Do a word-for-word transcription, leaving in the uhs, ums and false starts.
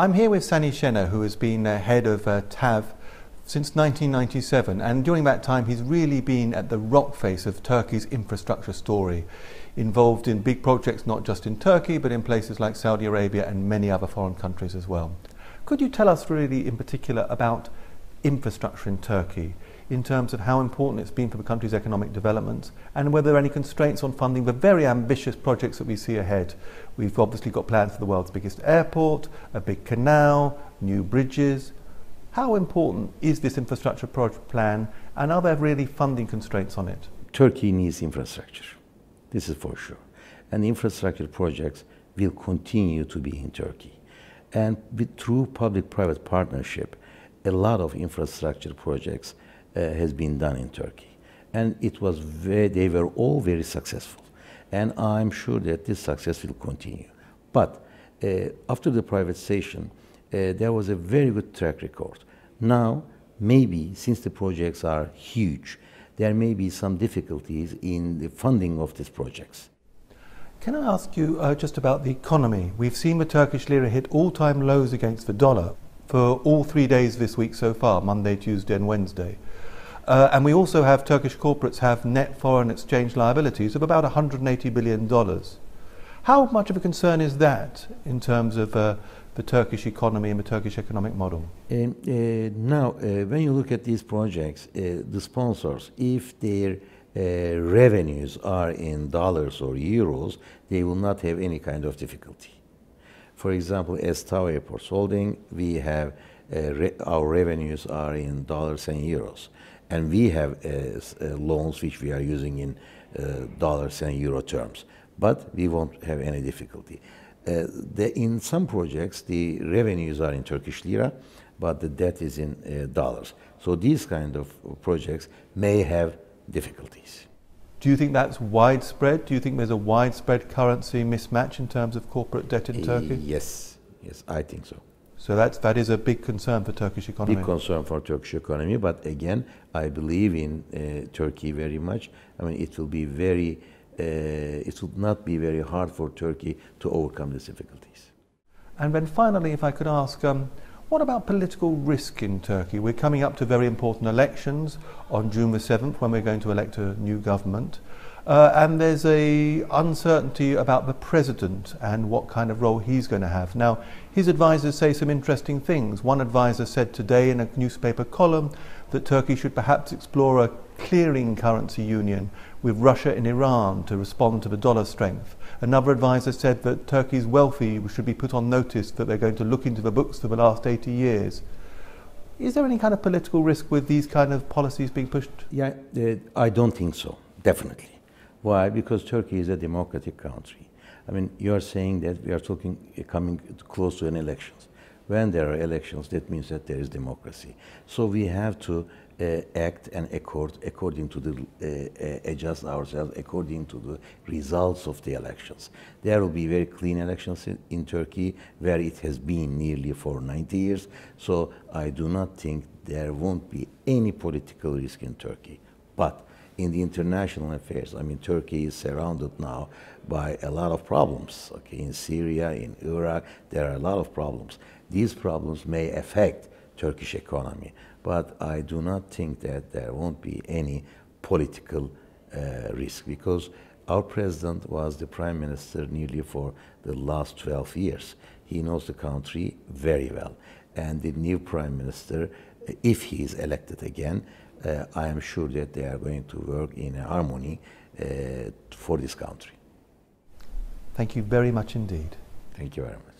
I'm here with Sani Şener, who has been uh, head of uh, T A V since nineteen ninety-seven, and during that time he's really been at the rock face of Turkey's infrastructure story, involved in big projects not just in Turkey but in places like Saudi Arabia and many other foreign countries as well. Could you tell us really in particular about infrastructure in Turkey, in terms of how important it's been for the country's economic development, and whether there are any constraints on funding the very ambitious projects that we see ahead? We've obviously got plans for the world's biggest airport, a big canal, new bridges. How important is this infrastructure project plan, and are there really funding constraints on it? Turkey needs infrastructure, this is for sure. And infrastructure projects will continue to be in Turkey. And with through public-private partnership, a lot of infrastructure projects uh, has been done in Turkey, and it was very, they were all very successful, and I'm sure that this success will continue. But uh, after the privatization, uh, there was a very good track record. Now, maybe since the projects are huge, there may be some difficulties in the funding of these projects. Can I ask you uh, just about the economy? We've seen the Turkish lira hit all-time lows against the dollar for all three days this week so far, Monday, Tuesday and Wednesday. Uh, and we also have Turkish corporates have net foreign exchange liabilities of about one hundred eighty billion dollars. How much of a concern is that in terms of uh, the Turkish economy and the Turkish economic model? Um, uh, now, uh, when you look at these projects, uh, the sponsors, if their uh, revenues are in dollars or euros, they will not have any kind of difficulty. For example, as T A V Airports Holding, we have uh, re our revenues are in dollars and euros, and we have uh, uh, loans which we are using in uh, dollars and euro terms. But we won't have any difficulty. Uh, the, in some projects, the revenues are in Turkish lira, but the debt is in uh, dollars. So these kind of projects may have difficulties. Do you think that's widespread? Do you think there's a widespread currency mismatch in terms of corporate debt in uh, Turkey? Yes, yes, I think so. So that's, that is a big concern for Turkish economy? Big concern for Turkish economy, but again, I believe in uh, Turkey very much. I mean, it will be very, uh, it will not be very hard for Turkey to overcome these difficulties. And then finally, if I could ask, um, what about political risk in Turkey? We're coming up to very important elections on June the seventh, when we're going to elect a new government. Uh, and there's a uncertainty about the president and what kind of role he's going to have. Now, his advisers say some interesting things. One adviser said today in a newspaper column that Turkey should perhaps explore a clearing currency union with Russia and Iran to respond to the dollar strength. Another advisor said that Turkey's wealthy should be put on notice that they're going to look into the books for the last eighty years. Is there any kind of political risk with these kind of policies being pushed? Yeah, uh, I don't think so, definitely. Why? Because Turkey is a democratic country. I mean, you are saying that we are talking uh, coming close to an election. When there are elections, that means that there is democracy. So we have to uh, act and accord according to the, uh, adjust ourselves according to the results of the elections. There will be very clean elections in, in Turkey, where it has been nearly for ninety years. So I do not think there won't be any political risk in Turkey. But in the international affairs, I mean, Turkey is surrounded now by a lot of problems. Okay, in Syria, in Iraq, there are a lot of problems. These problems may affect Turkish economy, but I do not think that there won't be any political uh, risk, because our president was the prime minister nearly for the last twelve years. He knows the country very well, and the new prime minister, if he is elected again, uh, I am sure that they are going to work in harmony uh, for this country. Thank you very much indeed. Thank you very much.